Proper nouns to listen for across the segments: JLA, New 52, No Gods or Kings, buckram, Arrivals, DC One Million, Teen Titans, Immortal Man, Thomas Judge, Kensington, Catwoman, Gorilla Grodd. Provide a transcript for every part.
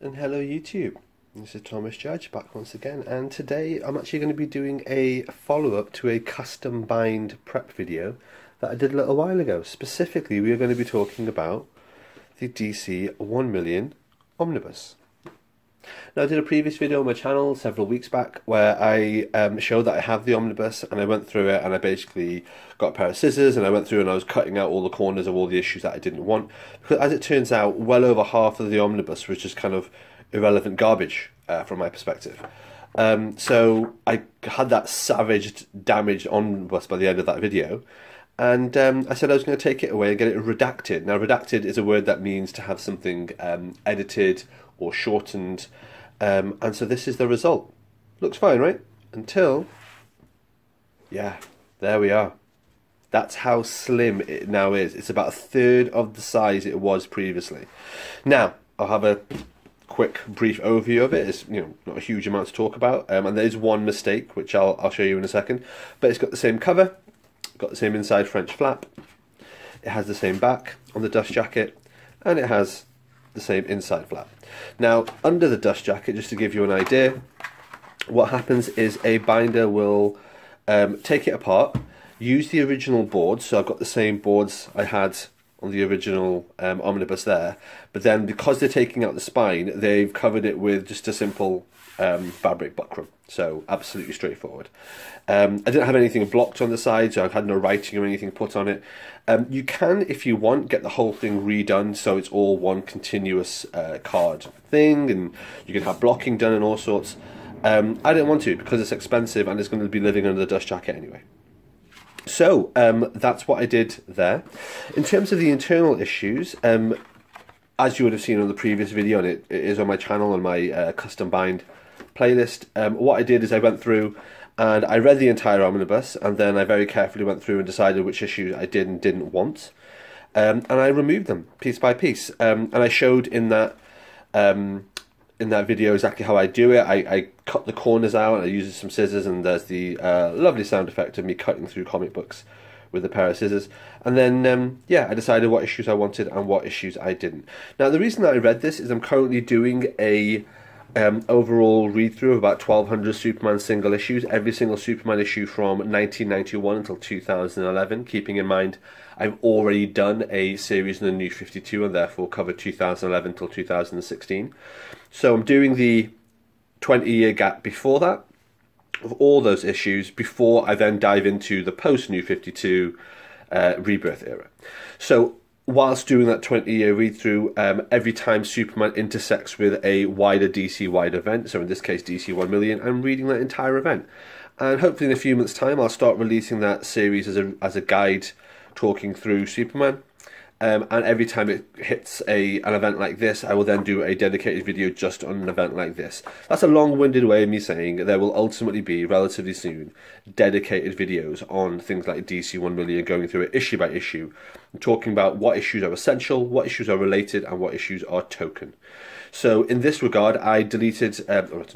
And hello YouTube, this is Thomas Judge back once again, and today I'm actually going to be doing a follow-up to a custom bind prep video that I did a little while ago. Specifically, we are going to be talking about the DC 1 Million Omnibus. Now, I did a previous video on my channel several weeks back where I showed that I have the omnibus, and I went through it and I basically got a pair of scissors and I went through and I was cutting out all the corners of all the issues that I didn't want, because as it turns out, well over half of the omnibus was just kind of irrelevant garbage from my perspective. So I had that savaged, damaged omnibus by the end of that video, and I said I was going to take it away and get it redacted. Now, redacted is a word that means to have something edited or shortened, and so this is the result. Looks fine, right? Until, yeah, there we are. That's how slim it now is. It's about a third of the size it was previously. Now, I'll have a quick brief overview of it. It's, you know, not a huge amount to talk about, and there is one mistake which I'll show you in a second, but it's got the same cover, got the same inside French flap, it has the same back on the dust jacket, and it has the same inside flap. Now, under the dust jacket, just to give you an idea, what happens is a binder will take it apart, use the original boards. So I've got the same boards I had on the original omnibus there, but then because they're taking out the spine, they've covered it with just a simple fabric buckram, so absolutely straightforward. I didn't have anything blocked on the side, so I've had no writing or anything put on it. You can, if you want, get the whole thing redone so it's all one continuous card thing, and you can have blocking done and all sorts. I didn't want to, because it's expensive and it's going to be living under the dust jacket anyway. So that's what I did there. In terms of the internal issues, as you would have seen on the previous video, and it is on my channel on my custom bind playlist, what I did is I went through and I read the entire omnibus, and then I very carefully went through and decided which issues I did and didn't want, and I removed them piece by piece, and I showed in that video exactly how I do it. I cut the corners out and I used some scissors, and there's the lovely sound effect of me cutting through comic books with a pair of scissors. And then yeah, I decided what issues I wanted and what issues I didn't. Now, the reason that I read this is I'm currently doing a overall read through of about 1200 Superman single issues, every single Superman issue from 1991 until 2011, keeping in mind I've already done a series in the New 52 and therefore covered 2011 till 2016. So I'm doing the 20-year gap before that of all those issues before I then dive into the post New 52 rebirth era. So whilst doing that 20-year read-through, every time Superman intersects with a wider DC-wide event, so in this case DC 1 Million, I'm reading that entire event. And hopefully in a few months' time I'll start releasing that series as a guide talking through Superman. And every time it hits an event like this, I will then do a dedicated video just on an event like this. That's a long-winded way of me saying there will ultimately be, relatively soon, dedicated videos on things like DC 1 Million, going through it issue by issue, and talking about what issues are essential, what issues are related, and what issues are token. So in this regard, I edited out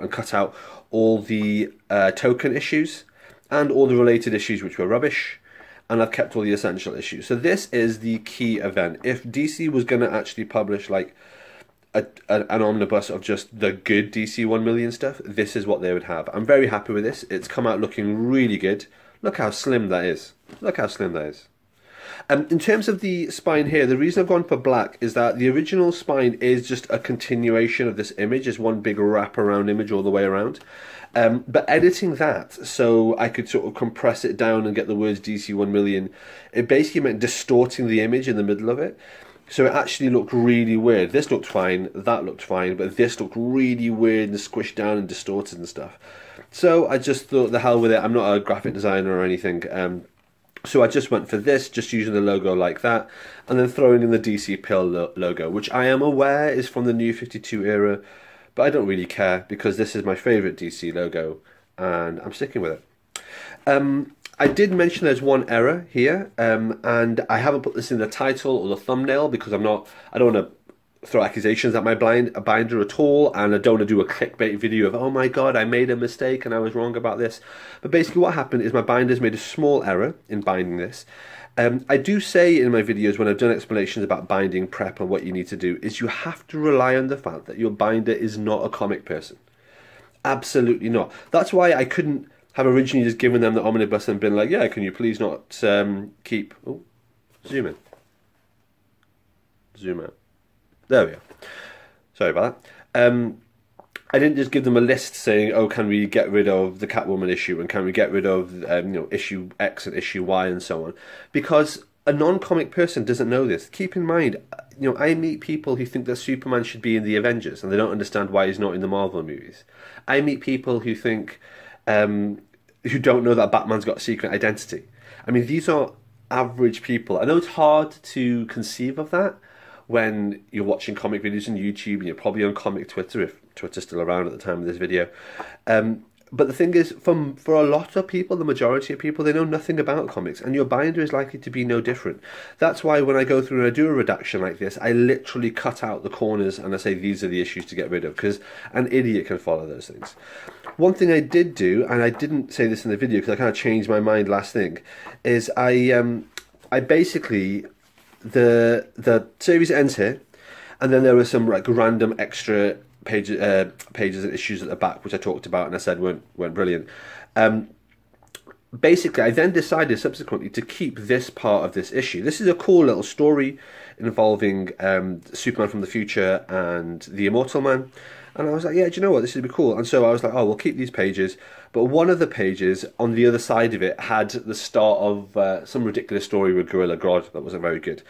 and cut out all the token issues and all the related issues which were rubbish, and I've kept all the essential issues. So this is the key event. If DC was going to actually publish like an omnibus of just the good DC 1 Million stuff, this is what they would have. I'm very happy with this. It's come out looking really good. Look how slim that is. Look how slim that is. In terms of the spine here, the reason I've gone for black is that the original spine is just a continuation of this image. It's one big wraparound image all the way around. But editing that, so I could sort of compress it down and get the words DC 1 Million, it basically meant distorting the image in the middle of it. So it actually looked really weird. This looked fine, that looked fine, but this looked really weird and squished down and distorted and stuff. So I just thought, the hell with it. I'm not a graphic designer or anything. So I just went for this, just using the logo like that, and then throwing in the DC Pill logo, which I am aware is from the New 52 era, but I don't really care because this is my favourite DC logo, and I'm sticking with it. I did mention there's one error here, and I haven't put this in the title or the thumbnail because I don't want to throw accusations at my binder at all, and I don't want to do a clickbait video of, oh my god, I made a mistake and I was wrong about this. But basically what happened is my binder's made a small error in binding this. I do say in my videos when I've done explanations about binding prep and what you need to do is you have to rely on the fact that your binder is not a comic person. Absolutely not. That's why I couldn't have originally just given them the omnibus and been like, yeah, can you please not keep... Oh, zoom in. Zoom out. There we go. Sorry about that. I didn't just give them a list saying, oh, can we get rid of the Catwoman issue and can we get rid of you know, issue X and issue Y and so on, because a non-comic person doesn't know this. Keep in mind, you know, I meet people who think that Superman should be in the Avengers and they don't understand why he's not in the Marvel movies. I meet people who think who don't know that Batman's got a secret identity. I mean, these are average people. I know it's hard to conceive of that when you're watching comic videos on YouTube and you're probably on comic Twitter, if Twitter's still around at the time of this video. But the thing is, for a lot of people, the majority of people, they know nothing about comics, and your binder is likely to be no different. That's why when I go through and I do a redaction like this, I literally cut out the corners and I say these are the issues to get rid of, because an idiot can follow those things. One thing I did do, and I didn't say this in the video because I kind of changed my mind last thing, is I basically... The series ends here, and then there were some like random extra pages, pages and issues at the back, which I talked about and I said weren't brilliant. Basically, I then decided subsequently to keep this part of this issue. This is a cool little story involving Superman from the future and the Immortal Man. And I was like, yeah, do you know what, this would be cool. And so I was like, oh, we'll keep these pages. But one of the pages on the other side of it had the start of some ridiculous story with Gorilla Grodd that wasn't very good.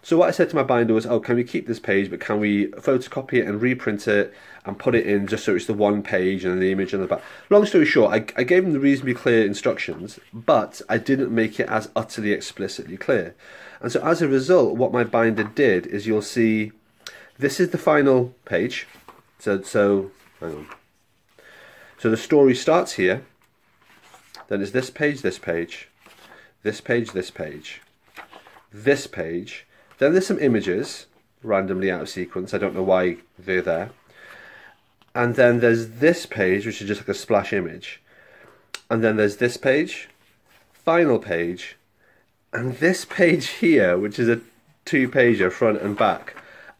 So what I said to my binder was, oh, can we keep this page, but can we photocopy it and reprint it and put it in just so it's the one page and the image on the back. Long story short, I gave them the reasonably clear instructions, but I didn't make it as utterly explicitly clear. And so as a result, what my binder did is you'll see, this is the final page. So hang on. So the story starts here, then it's this page, then there's some images, randomly out of sequence, I don't know why they're there, and then there's this page, which is just like a splash image, and then there's this page, final page, and this page here, which is a two-pager, front and back,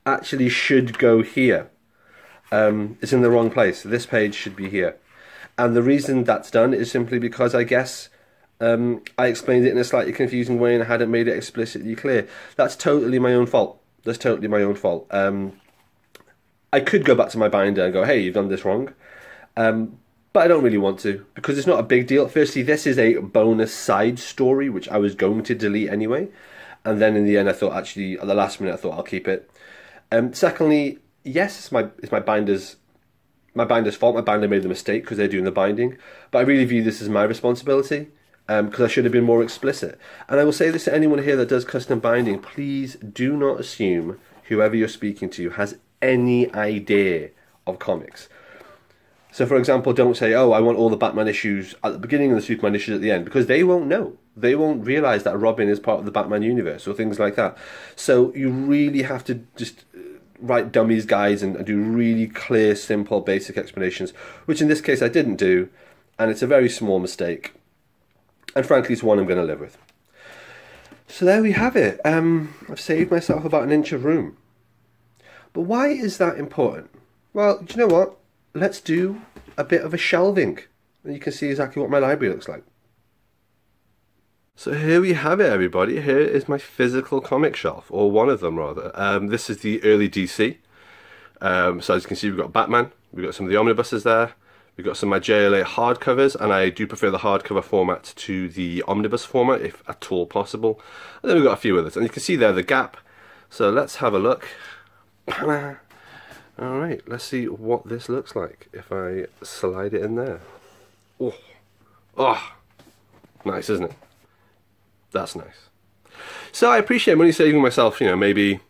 actually should go here. It's in the wrong place. This page should be here. And the reason that's done is simply because I guess I explained it in a slightly confusing way and I hadn't made it explicitly clear. That's totally my own fault. That's totally my own fault. I could go back to my binder and go, hey, you've done this wrong. But I don't really want to, because it's not a big deal. Firstly, this is a bonus side story, which I was going to delete anyway. And then in the end, I thought, actually, at the last minute, I thought I'll keep it. Secondly, yes, it's my binder's fault. My binder made the mistake because they're doing the binding. But I really view this as my responsibility because I should have been more explicit. And I will say this to anyone here that does custom binding. Please do not assume whoever you're speaking to has any idea of comics. So, for example, don't say, oh, I want all the Batman issues at the beginning and the Superman issues at the end, because they won't know. They won't realise that Robin is part of the Batman universe or things like that. So you really have to just... write dummies guides and do really clear, simple, basic explanations, which in this case I didn't do, and it's a very small mistake, and frankly it's one I'm going to live with. So there we have it. I've saved myself about an inch of room. But why is that important? Well, do you know what? Let's do a bit of a shelving, and you can see exactly what my library looks like. So here we have it, everybody. Here is my physical comic shelf, or one of them rather. This is the early DC. So as you can see, we've got Batman, we've got some of the omnibuses there, we've got some of my JLA hardcovers, and I do prefer the hardcover format to the omnibus format, if at all possible. And then we've got a few others, and you can see there the gap. So let's have a look. Alright, let's see what this looks like if I slide it in there. Oh, oh, nice, isn't it? That's nice. So I appreciate money saving myself, you know, maybe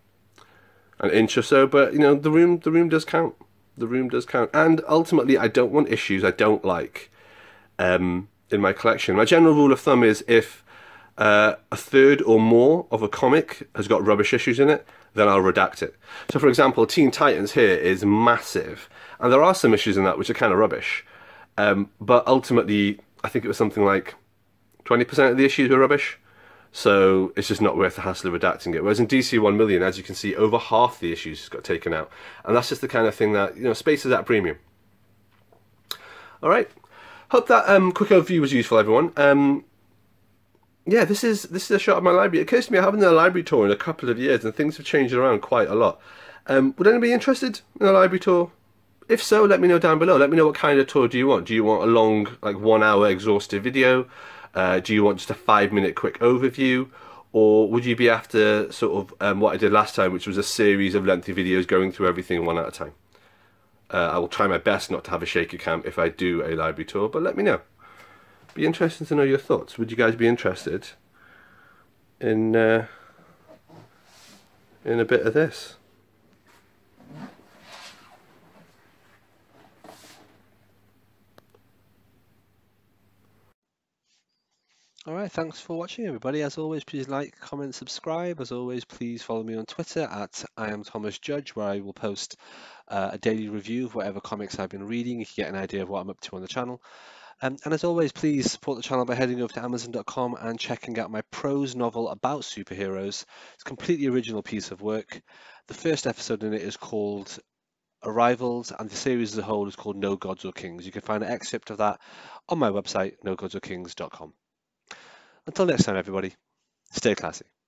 an inch or so, but you know, the room does count. The room does count. And ultimately I don't want issues I don't like in my collection. My general rule of thumb is if a third or more of a comic has got rubbish issues in it, then I'll redact it. So for example, Teen Titans here is massive, and there are some issues in that which are kind of rubbish, but ultimately I think it was something like 20% of the issues were rubbish, so it's just not worth the hassle of redacting it. Whereas in DC 1 Million, as you can see, over half the issues got taken out, and that's just the kind of thing that, you know, space is at a premium. Alright, hope that quick overview was useful, everyone. Yeah, this is a shot of my library. It occurs to me I haven't done a library tour in a couple of years, and things have changed around quite a lot. Would anybody be interested in a library tour? If so, let me know down below. Let me know what kind of tour do you want. Do you want a long, like, 1 hour exhaustive video? Do you want just a 5-minute quick overview? Or would you be after sort of what I did last time, which was a series of lengthy videos going through everything one at a time? I will try my best not to have a shaker cam if I do a library tour, but let me know. Be interesting to know your thoughts. Would you guys be interested in a bit of this? Alright, thanks for watching, everybody. As always, please like, comment, subscribe. As always, please follow me on Twitter at @IamThomasJudge, where I will post a daily review of whatever comics I've been reading. You can get an idea of what I'm up to on the channel. And as always, please support the channel by heading over to Amazon.com and checking out my prose novel about superheroes. It's a completely original piece of work. The first episode in it is called Arrivals, and the series as a whole is called No Gods or Kings. You can find an excerpt of that on my website, nogodsorkings.com. Until next time, everybody, stay classy.